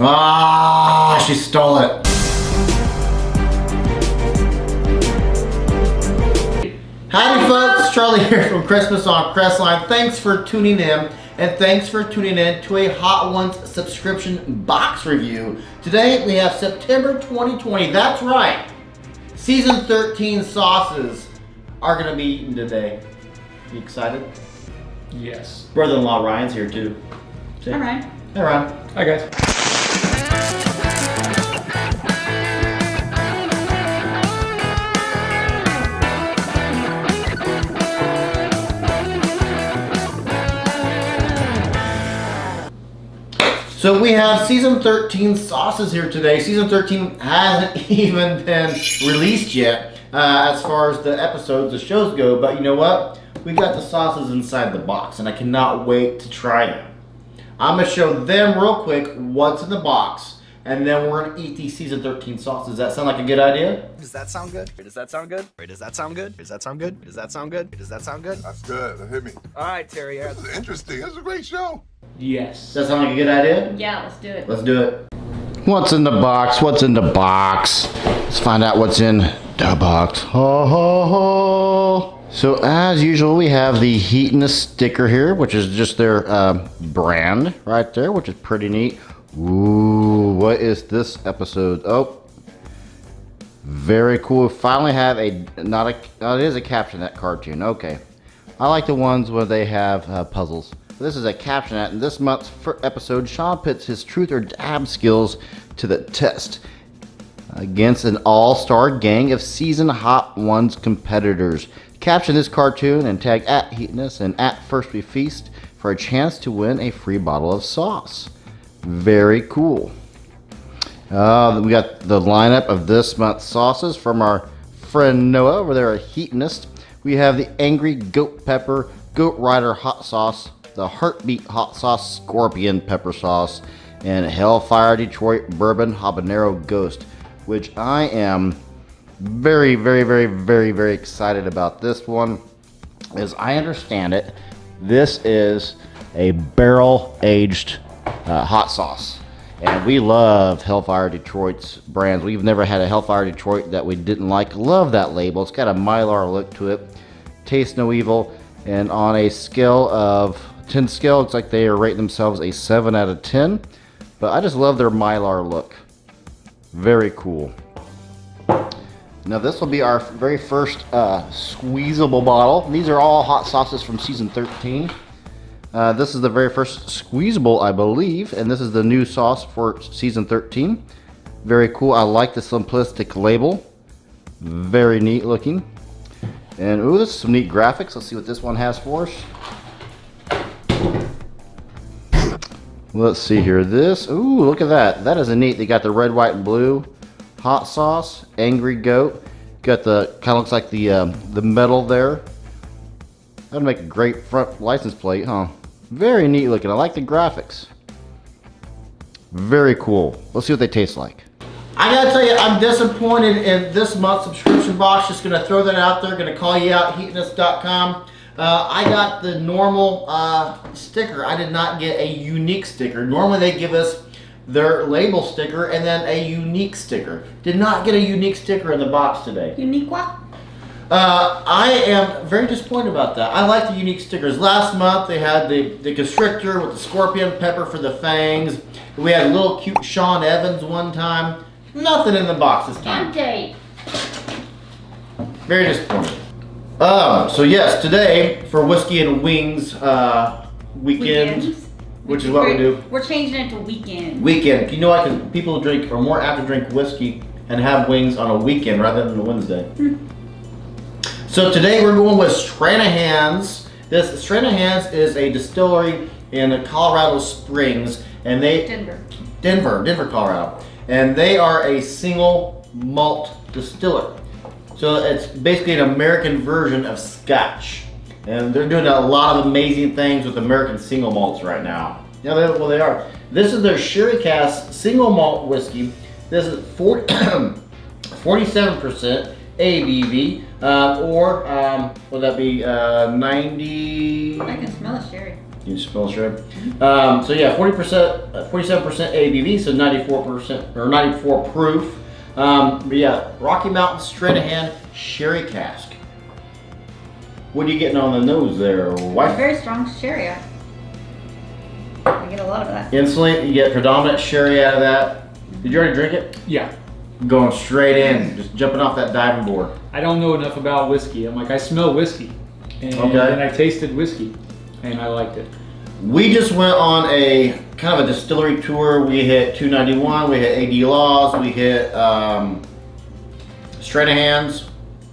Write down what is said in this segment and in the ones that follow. Ah, she stole it. Howdy folks, Charlie here from Christmas on Crestline. Thanks for tuning in, and thanks for tuning in to a Hot Ones subscription box review. Today we have September 2020, that's right. Season 13 sauces are gonna be eaten today. You excited? Yes. Brother-in-law Ryan's here too. See? Hi Ryan. Hey Ryan. Hi guys. So we have season 13 sauces here today. Season 13 hasn't even been released yet as far as the episodes, the shows go, but you know what? We got the sauces inside the box, and I cannot wait to try them. I'm going to show them real quick what's in the box, and then we're going to eat these Season 13 sauces. Does that sound like a good idea? Does that sound good? Does that sound good? Does that sound good? Does that sound good? Does that sound good? Does that sound good? That's good. That hit me. All right, Terry. This is interesting. This is a great show. Yes. Does that sound like a good idea? Yeah, let's do it. Let's do it. What's in the box? What's in the box? Let's find out what's in the box. Ho, ho, ho. So as usual, we have the Heatonist sticker here, which is just their brand right there, which is pretty neat. Ooh, what is this episode? Oh, very cool. Finally have a, oh, it is a caption at cartoon, okay. I like the ones where they have puzzles. This is a caption at, and this month's episode, Sean puts his truth or dab skills to the test against an all-star gang of seasoned Hot Ones competitors. Caption this cartoon and tag at Heatonist and at First We Feast for a chance to win a free bottle of sauce. Very cool. We got the lineup of this month's sauces from our friend Noah over there at Heatonist. We have the Angry Goat Pepper, Goat Rider Hot Sauce, the Heartbeat Hot Sauce, Scorpion Pepper Sauce, and Hellfire Detroit Bourbon Habanero Ghost, which I am very, very excited about. This one, as I understand it, this is a barrel aged hot sauce, and we love Hellfire Detroit's brands. We've never had a Hellfire Detroit that we didn't like. Love that label. It's got a Mylar look to it. Taste no evil, and on a scale of 10 scale, it's like they are rating themselves a 7 out of 10, but I just love their Mylar look. Very cool. Now this will be our very first squeezable bottle. These are all hot sauces from season 13. This is the very first squeezable, I believe, and this is the new sauce for season 13. Very cool. I like the simplistic label. Very neat looking. And ooh, this is some neat graphics. Let's see what this one has for us. Let's see here. This, ooh, look at that. That is a neat. They got the red, white, and blue. Hot sauce, Angry Goat. Got the, kind of looks like the metal there. That'd make a great front license plate, huh? Very neat looking. I like the graphics. Very cool. Let's see what they taste like. I gotta tell you, I'm disappointed in this month's subscription box. Just gonna throw that out there. Gonna call you out, Heatonist.com. I got the normal sticker. I did not get a unique sticker. Normally they give us their label sticker and then a unique sticker. Did not get a unique sticker in the box today. Unique what? I am very disappointed about that. I like the unique stickers. Last month they had the constrictor with the scorpion pepper for the fangs. We had a little cute Sean Evans one time. Nothing in the box this time. Empty. Very disappointed. So yes, today for Whiskey-N-Wings weekend. Which is what we do. We're changing it to weekend. Weekend. You know what? Because people drink, or more apt to drink whiskey and have wings on a weekend rather than a Wednesday. So today we're going with Stranahan's. This Stranahan's is a distillery in Colorado Springs, and they Denver, Colorado, and they are a single malt distiller. So it's basically an American version of Scotch. And they're doing a lot of amazing things with American single malts right now. Yeah, well they are. This is their Sherry Cask single malt whiskey. This is 47% ABV, or would that be 90? I can smell the sherry. use spell shred. So yeah, 47% ABV, so 94% or 94 proof. But yeah, Rocky Mountain Stranahan Sherry Cask. What are you getting on the nose there, wife? Very strong sherry. I get a lot of that. Insulin, you get predominant sherry out of that. Did you already drink it? Yeah. Going straight in, just jumping off that diving board. I don't know enough about whiskey. I'm like, I smell whiskey. And then I tasted whiskey and I liked it. We just went on a kind of a distillery tour. We hit 291, we hit AD Laws, we hit Stranahan's,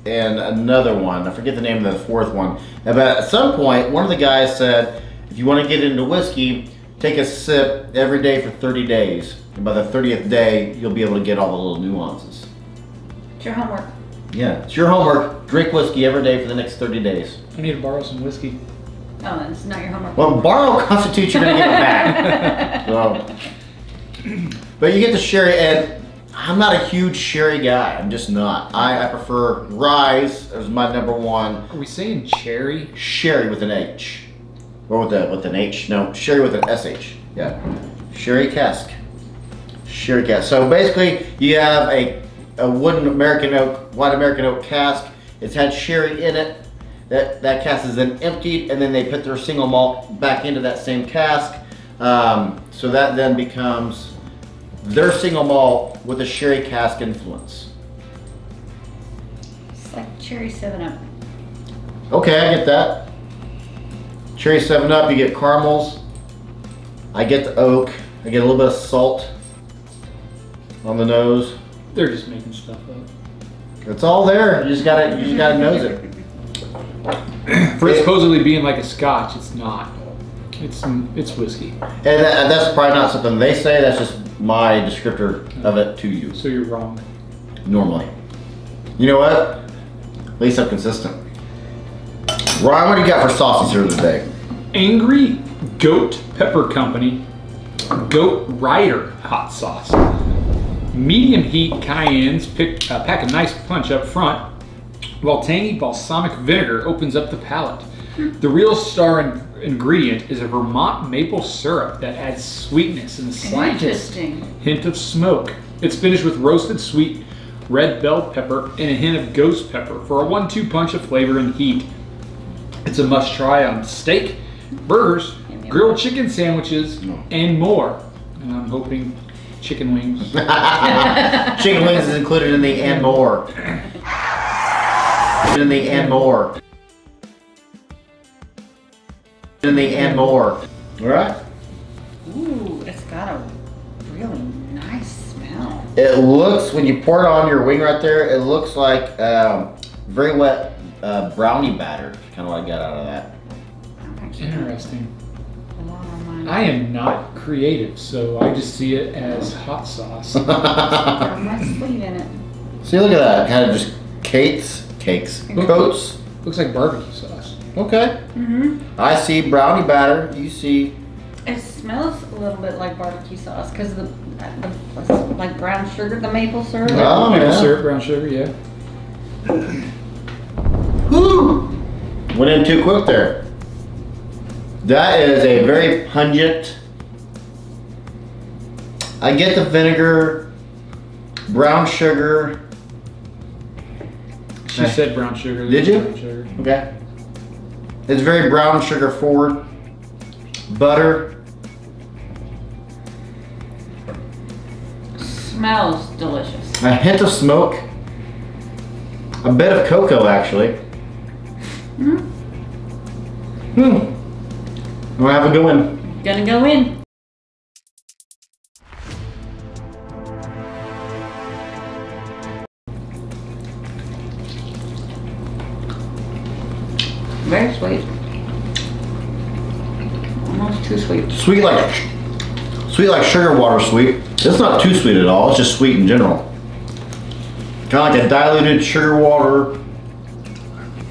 and another one. I forget the name of the fourth one. But at some point, one of the guys said, if you want to get into whiskey, take a sip every day for 30 days. And by the 30th day, you'll be able to get all the little nuances. It's your homework. Yeah, it's your homework. Drink whiskey every day for the next 30 days. I need to borrow some whiskey. Oh, that's not your homework. Well, borrow constitutes you're going to get it back. So. But you get the sherry, and I'm not a huge sherry guy. I'm just not. I prefer rye as my number one. Are we saying cherry? Sherry with an H. Or with an H. No, sherry with an SH. Yeah. Sherry cask. Sherry cask. So basically, you have a wooden American oak, white American oak cask. It's had sherry in it. That cask is then emptied, and then they put their single malt back into that same cask. So that then becomes their single malt with a sherry cask influence. It's like cherry 7-Up. Okay, I get that. Cherry 7-Up, you get caramels. I get the oak. I get a little bit of salt on the nose. They're just making stuff up. It's all there. You just gotta nose it. For it supposedly being like a scotch, it's not. It's whiskey. And that's probably not something they say. That's just my descriptor of it to you. So you're wrong. Normally. You know what? At least I'm consistent. Ryan, what do you got for sauces here today? Angry Goat Pepper Company Goat Rider Hot Sauce. Medium heat cayennes pack a nice punch up front, while tangy balsamic vinegar opens up the palate. The real star ingredient is a Vermont maple syrup that adds sweetness and the slightest hint of smoke. It's finished with roasted sweet red bell pepper and a hint of ghost pepper for a 1-2 punch of flavor and heat. It's a must try on steak, burgers, grilled chicken sandwiches, and more. And I'm hoping chicken wings. Chicken wings is included in the and more. In the and more. In the and more. All right. Ooh, it's got a really nice smell. It looks, when you pour it on your wing right there, it looks like very wet brownie batter. Kind of what I got out of that. Interesting. I am not creative, so I just see it as hot sauce. Throw my sleeve in it. See, look at that. Kind of just coats. Looks like barbecue sauce. Okay. Mm-hmm. I see brownie batter. You see. It smells a little bit like barbecue sauce because of the like brown sugar, the maple syrup. Oh, maple syrup, brown sugar, yeah. Woo! Went in too quick there. That is a very pungent. I get the vinegar, brown sugar. She said brown sugar. Did you? Brown sugar. Okay. It's very brown sugar forward. Butter. Smells delicious. A hint of smoke. A bit of cocoa, actually. Hmm. We'll have a good one. Gonna go in. Very sweet. Almost too sweet. Sweet like sugar water sweet. It's not too sweet at all. It's just sweet in general. Kind of like a diluted sugar water.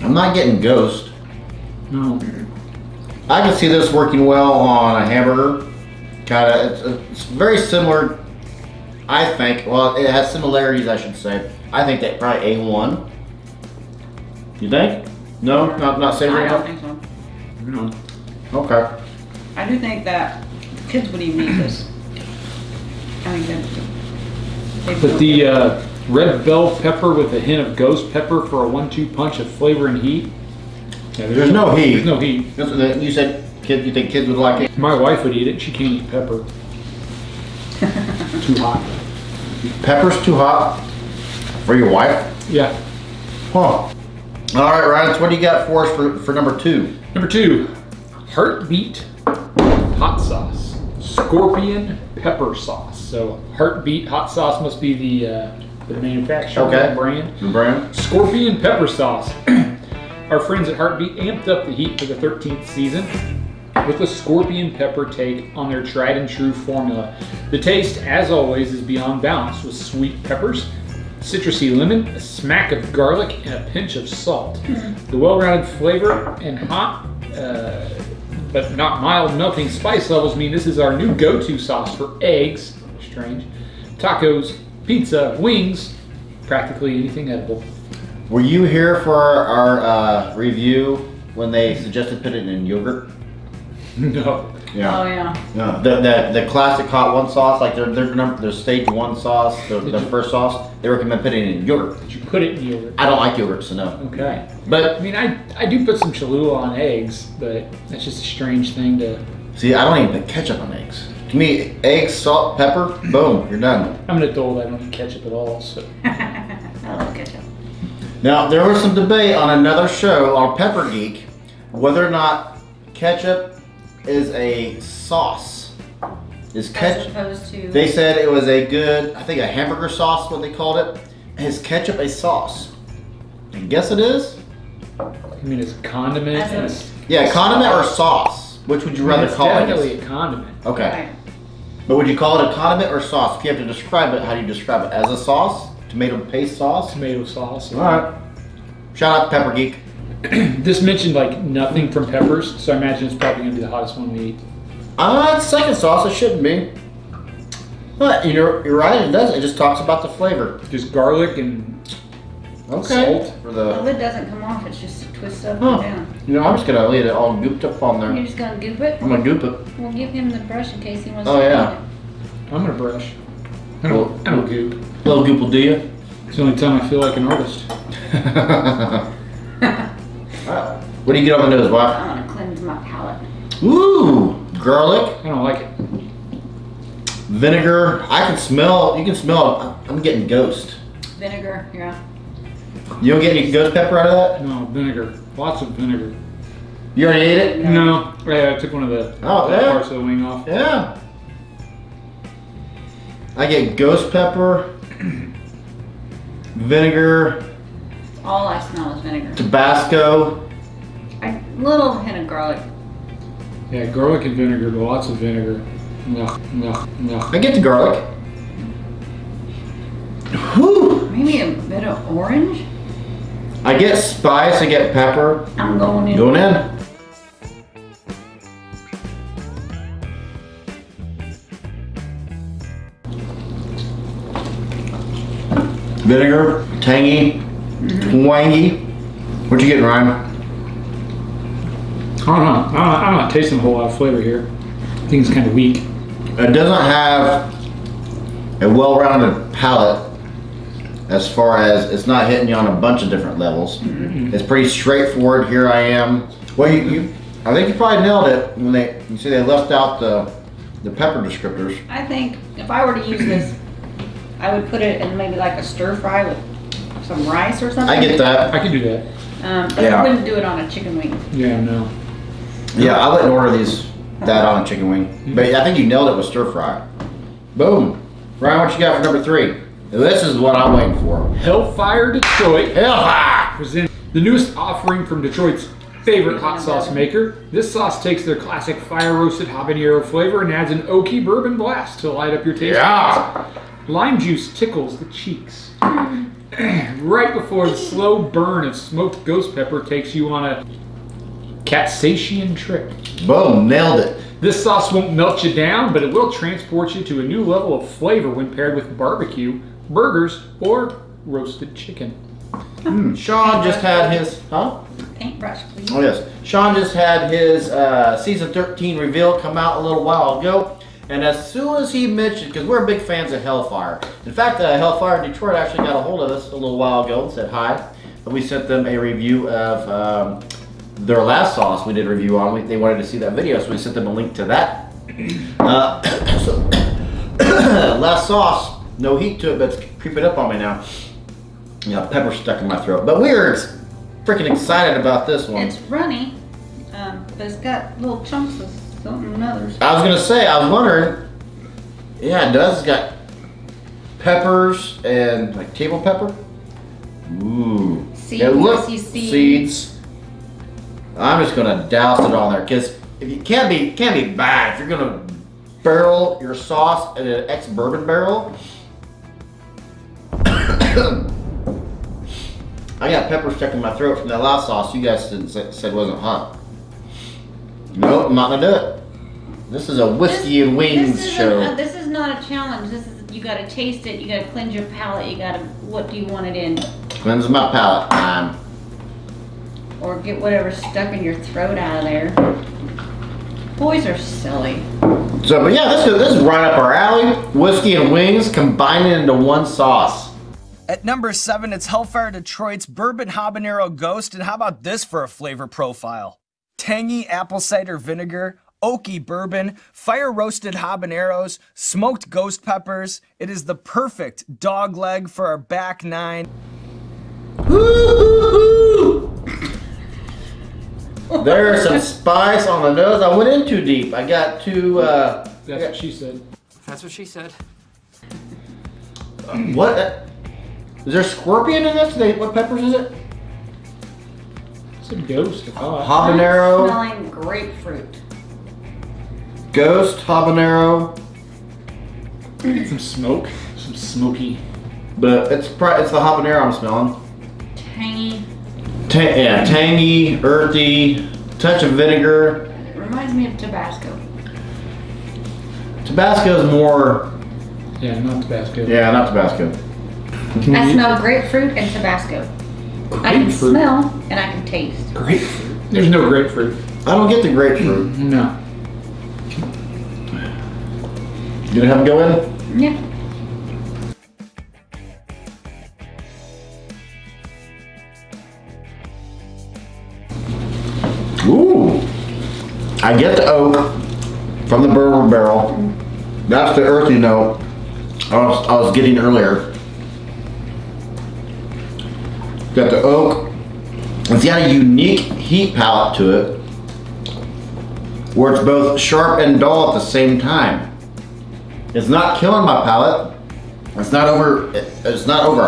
I'm not getting ghost. No. I can see this working well on a hamburger. Kind of. It's very similar. I think. Well, it has similarities, I should say. I think that probably A1. You think? No, not savory. I don't think so. Okay. I do think that kids would even eat this. I think that. But the red bell pepper with a hint of ghost pepper for a 1-2 punch of flavor and heat. Yeah, there's no heat. There's no heat. That's, you said kids. You think kids would like it? My wife would eat it. She can't eat pepper. Too hot. Pepper's too hot for your wife? Yeah. Huh. All right, Ryan, so what do you got for us for number two? Number two, Heartbeat Hot Sauce, Scorpion Pepper Sauce. So Heartbeat Hot Sauce must be the manufacturer, okay. The brand. The brand. Scorpion Pepper Sauce. Our friends at Heartbeat amped up the heat for the 13th season with a scorpion pepper take on their tried and true formula. The taste, as always, is beyond balance with sweet peppers, citrusy lemon, a smack of garlic, and a pinch of salt. The well-rounded flavor and hot, but not mild melting spice levels mean this is our new go-to sauce for eggs, strange, tacos, pizza, wings, practically anything edible. Were you here for our review when they suggested put it in yogurt? No. Yeah. Oh yeah. No. The classic Hot One sauce, like their stage one sauce, the first sauce, they recommend putting it in yogurt. Did you put it in yogurt? I don't like yogurt, so no. Okay. But I mean, I do put some Cholula on eggs, but that's just a strange thing to. See, I don't even put ketchup on eggs. To me, eggs, salt, pepper, boom, you're done. I'm an adult. I don't eat ketchup at all, so. I love ketchup. Now there was some debate on another show on Pepper Geek whether or not ketchup is a sauce. Is ketchup, as opposed to, they said it was a good, I think a hamburger sauce, what they called it. Is ketchup a sauce? And guess it is? I mean, it's a condiment. Yeah, condiment or sauce. Which would you rather call it? It's definitely a condiment. Okay. Right. But would you call it a condiment or sauce? If you have to describe it, how do you describe it? As a sauce? Tomato paste sauce? Tomato sauce. Yeah. All right. Shout out to Pepper Geek. This mentioned like nothing from peppers, so I imagine it's probably gonna be the hottest one we eat. Second sauce, it shouldn't be. But you're right, it does. It just talks about the flavor. Just garlic and salt. For the lid doesn't come off, it's just twisted up and down. You know, I'm just gonna leave it all gooped up on there. You're just gonna goop it? I'm gonna goop it. We'll give him the brush in case he wants to eat it. I'm gonna brush. I don't goop. A little goop will do you. It's the only time I feel like an artist. What do you get on the nose, wife? I want to cleanse my palate. Ooh, garlic. I don't like it. Vinegar. I can smell. You can smell. I'm getting ghost. Vinegar. Yeah. You don't get any ghost pepper out of that? No, vinegar. Lots of vinegar. You already ate it? No. Yeah, I took one of the parts of the wing off. Yeah. I get ghost pepper, vinegar. All I smell is vinegar. Tabasco. A little hint of garlic. Yeah, garlic and vinegar, but lots of vinegar. No. I get the garlic. Whew. Maybe a bit of orange? I get spice, I get pepper. I'm going in. Going in. Vinegar, tangy, twangy. What you getting, Ryan? I'm not tasting a whole lot of flavor here. I think it's kind of weak. It doesn't have a well-rounded palate as far as it's not hitting you on a bunch of different levels. It's pretty straightforward. Here I am. Well, I think you probably nailed it when they left out the pepper descriptors. I think if I were to use this, I would put it in maybe like a stir fry with some rice or something. I get that. I could do that. But I wouldn't do it on a chicken wing. Yeah, no. Yeah, I wouldn't order that on a chicken wing. But I think you nailed it with stir fry. Boom. Ryan, what you got for number three? This is what I'm waiting for. Hellfire Detroit. Hellfire! Presents the newest offering from Detroit's favorite hot sauce maker. This sauce takes their classic fire-roasted habanero flavor and adds an oaky bourbon blast to light up your taste. Yeah. Lime juice tickles the cheeks. Right before the slow burn of smoked ghost pepper takes you on a Catsatian trip. Boom, nailed it. This sauce won't melt you down, but it will transport you to a new level of flavor when paired with barbecue, burgers, or roasted chicken. Sean just had his, Paintbrush, please. Oh yes. Sean just had his season 13 reveal come out a little while ago, and as soon as he mentioned, because we're big fans of Hellfire. In fact, Hellfire Detroit actually got a hold of us a little while ago and said hi. We sent them a review of their last sauce we did a review on. They wanted to see that video, so we sent them a link to that. Last sauce, no heat to it, but it's creeping up on me now. Yeah, pepper stuck in my throat. But we're freaking excited about this one. It's runny, but it's got little chunks of something and others. I was gonna say, I was wondering. Yeah, it does. It's got peppers and like table pepper. Ooh. Seeds. It looks, you see. Seeds. I'm just gonna douse it on there because if you can't be bad if you're gonna barrel your sauce in an ex-bourbon barrel. I got pepper stuck in my throat from that last sauce you guys didn't said wasn't hot. Nope, I'm not gonna do it. This is a Whiskey-N-Wings show. This is not a challenge. This is, you gotta taste it, you gotta cleanse your palate, you gotta, what do you want it in? Cleanse my palate time. Or get whatever's stuck in your throat out of there. Boys are silly. So, but yeah, this is right up our alley. Whiskey-N-Wings combining into one sauce. At number 7, it's Hellfire Detroit's Bourbon Habanero Ghost, and how about this for a flavor profile? Tangy apple cider vinegar, oaky bourbon, fire-roasted habaneros, smoked ghost peppers. It is the perfect dog leg for our back nine. There is some spice on the nose. I went in too deep. I got too... That's what she said. That's what she said. What? Is there scorpion in this? What peppers is it? It's a ghost. Habanero. Smelling grapefruit. Ghost, habanero. Get some smoke. Some smoky. But it's the habanero I'm smelling. Tangy. Tangy, earthy, touch of vinegar. It reminds me of Tabasco. Tabasco's more. Yeah, not Tabasco. Yeah, not Tabasco. I smell grapefruit and Tabasco. Grapefruit. I can smell and I can taste. Grapefruit? There's no grapefruit. I don't get the grapefruit. No. You gonna have a go in? Yeah. Ooh. I get the oak from the bourbon barrel. That's the earthy note I was getting earlier. Got the oak. It's got a unique heat palette to it, where it's both sharp and dull at the same time. It's not killing my palate. It's not over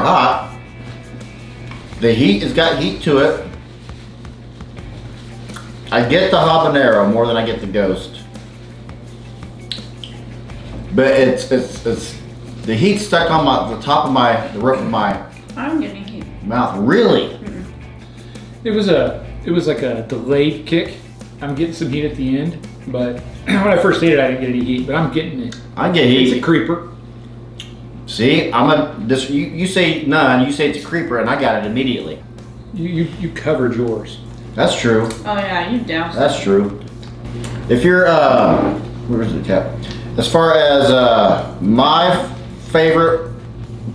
hot. The heat has got heat to it. I get the habanero more than I get the ghost, but it's the heat stuck on the roof of my. I'm getting heat. Mouth. Really? Mm-mm. It was like a delayed kick. I'm getting some heat at the end, but when I first ate it, I didn't get any heat, but I'm getting it. I get heat. It's a creeper. See, you say none, you say it's a creeper, and I got it immediately. You covered yours. That's true. Oh yeah, you doused. That's true. If you're where's the cap? As far as my favorite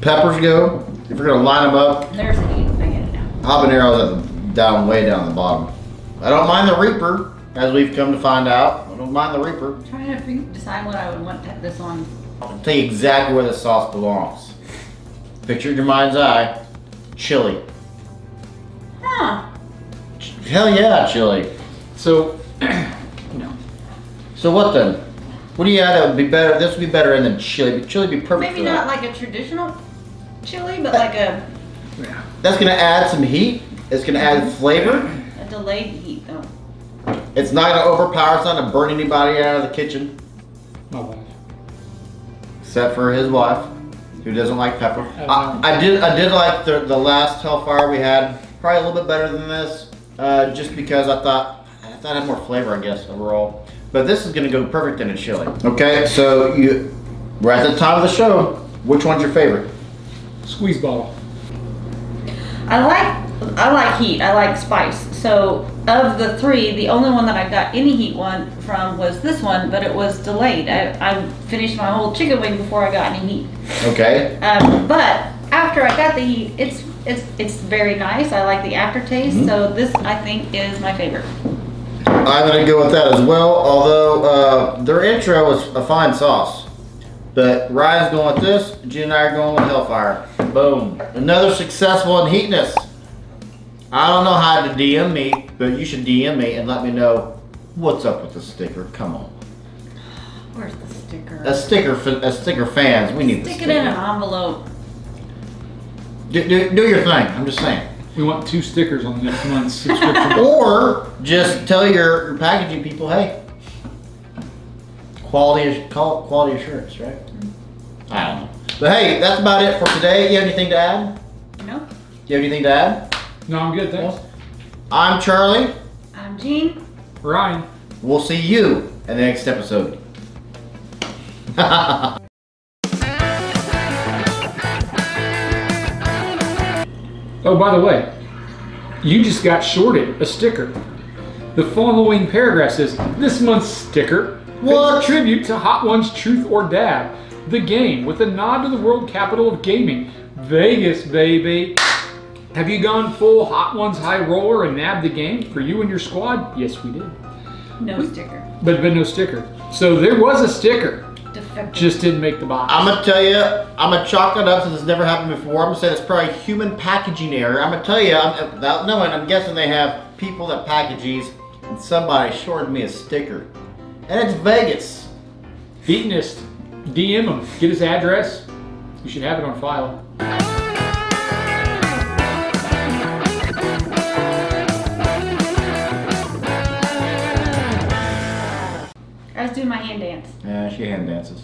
peppers go. If you're gonna line them up, there's the heat. I get it now. Habaneros down, way down the bottom. I don't mind the Reaper, as we've come to find out. I don't mind the Reaper. I'm trying to decide what I would want this on. I'll tell you exactly where the sauce belongs. Picture in your mind's eye, chili. Huh? Hell yeah, chili. So, no. So what then? What do you add that would be better? This would be better than chili. Chili would be perfect. Maybe not like a traditional chili, but like a... Yeah. That's going to add some heat. It's going to add flavor. A delayed heat, though. It's not going to overpower. It's not going to burn anybody out of the kitchen. My wife. Except for his wife, who doesn't like pepper. I did like the last Hellfire we had. Probably a little bit better than this, just because I thought it had more flavor, I guess, overall. But this is going to go perfect in a chili. Okay, so we're at the top of the show. Which one's your favorite? Squeeze bottle. I like heat, I like spice. So of the three, the only one that I got any heat one from was this one, but it was delayed. I finished my whole chicken wing before I got any heat. Okay. But after I got the heat, it's very nice. I like the aftertaste. Mm-hmm. So this, I think, is my favorite. I'm gonna go with that as well, although their intro was a fine sauce. But Ryan's going with this, Gene and I are going with Hellfire. Boom. Another successful in Heatonist. I don't know how to DM me, but you should DM me and let me know what's up with the sticker. Come on. Where's the sticker? A sticker fans, we need the sticker. Stick it in an envelope. Do your thing, I'm just saying. We want 2 stickers on the next month's subscription. Or just tell your packaging people, hey, quality assurance, right? Mm-hmm. I don't know. But hey, that's about it for today. You have anything to add? No. You have anything to add? No, I'm good, thanks. No. I'm Charlie. I'm Gene. Ryan. We'll see you in the next episode. Oh, by the way, you just got shorted a sticker. The following paragraph says, this month's sticker was a tribute to Hot Ones Truth or Dab, the game, with a nod to the world capital of gaming, Vegas, baby. Have you gone full Hot Ones high roller and nabbed the game for you and your squad? Yes, we did. No sticker. But no sticker. So there was a sticker. Defective. Just didn't make the box. I'm gonna tell you, I'm gonna chalk it up since it's never happened before. I'm gonna say it's probably human packaging error. I'm gonna tell you, without knowing, I'm guessing they have people that package these, and somebody shorted me a sticker. And it's Vegas. Heatonist, DM him, get his address. You should have it on file. I was doing my hand dance. Yeah, she hand dances.